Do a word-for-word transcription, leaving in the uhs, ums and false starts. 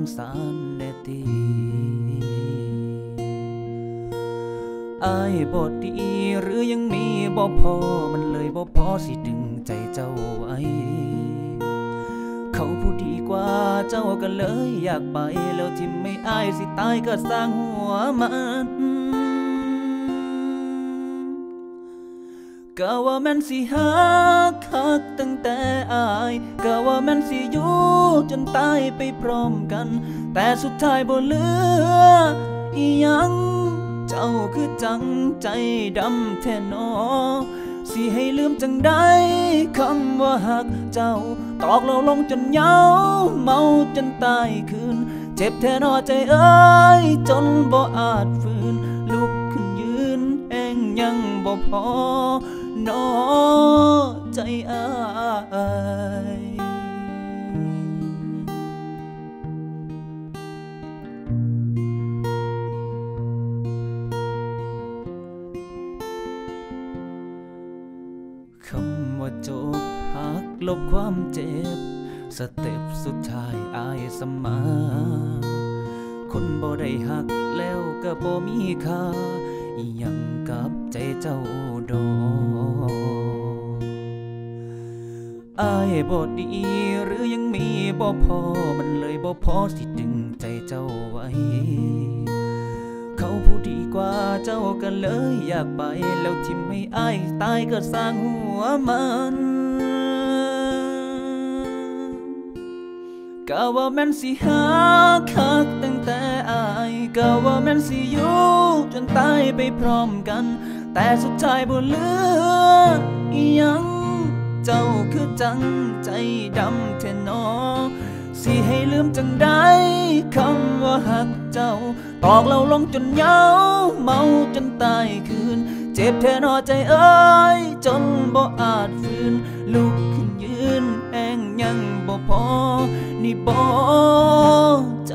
งสารแน่ตีอ้ายบ่ดีหรือยังมีบ่พอมันเลยบ่พอสิดึงใจเจ้าไว้เขาผู้ดีกว่าเจ้าก็เลยอยากไปแล้วทิ่มไม่อ้ายสิตายก็สร้างหัวมันก็ว่าแม่นสิหักคักตั้งแต่อ้ายก็ว่าแม่นสิอยู่จนตายไปพร้อมกันแต่สุดท้ายบ่เหลืออีหยังเจ้าคือจังใจดำแท้นอสิให้ลืมจังได้คำว่าหักเจ้าตอกเราลงจนเหงาเมาจนตายคืนเจ็บแท้นอใจเอ้ยจนบ่อาจฟื้นลุกขึ้นยืนเองยังบ่พอนอใจอ้ายคำว่าจบหักลบความเจ็บสเต็ปสุดท้ายอายสมาคนบ่ได้หักแล้วก็บ่มีค่าอีหยังกับใจเจ้าดอกอายบ่ดีหรือยังมีบ่พอมันเลยบ่พอสิดึงใจเจ้าไว้เขาผู้ดีกว่าเจ้าก็เลยอยากไปแล้วทิ่มให้อ้ายตายก็สร้างหัวมันก็ว่าแม่นสิหักคักตั้งแต่อ้ายก็ว่าแม่นสิอยู่จนตายไปพร้อมกันแต่สุดท้ายบ่เหลืออีหยังเจ้าคือจังใจดำแท้นอสิให้ลืมจังได้คำว่าหักเจ้าตอกเราลงจนเหงาเมาจนตายคืนเจ็บแท้นอใจเอ้ยจนบ่อาจฟื้นลุกขึ้นยืนแห้งยังบ่พอนี่บ่ใจ